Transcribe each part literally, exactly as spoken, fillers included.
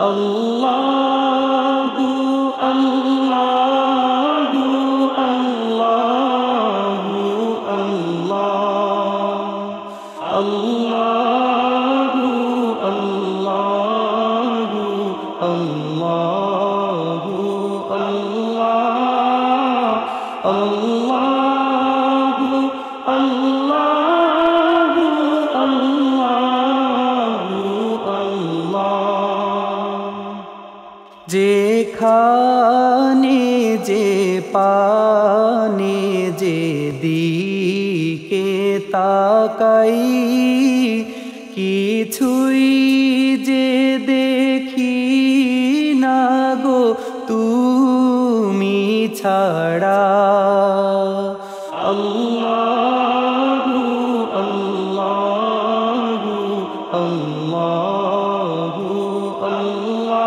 Allahu, Allahu, Allahu, Allah, Allahu, Allahu, Allahu, Allah, Allahu, Allah. যেখানে যে পানে যে দিকে তাকাই কিছুই যে দেখি না গো তুমি ছাড়া। আল্লাহু আল্লাহু আল্লাহু আল্লাহ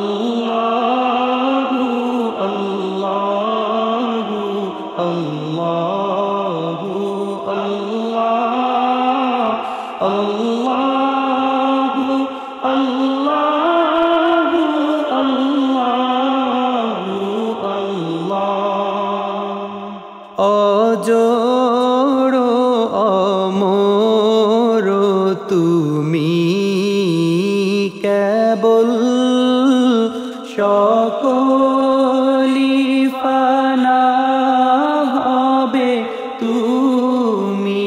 Allahu, Allahu, Allahu, Allah, Allahu, Allahu, Allahu, Allah. Ajoro amoro tumi kebol. সকলি ফানা হবে তুমি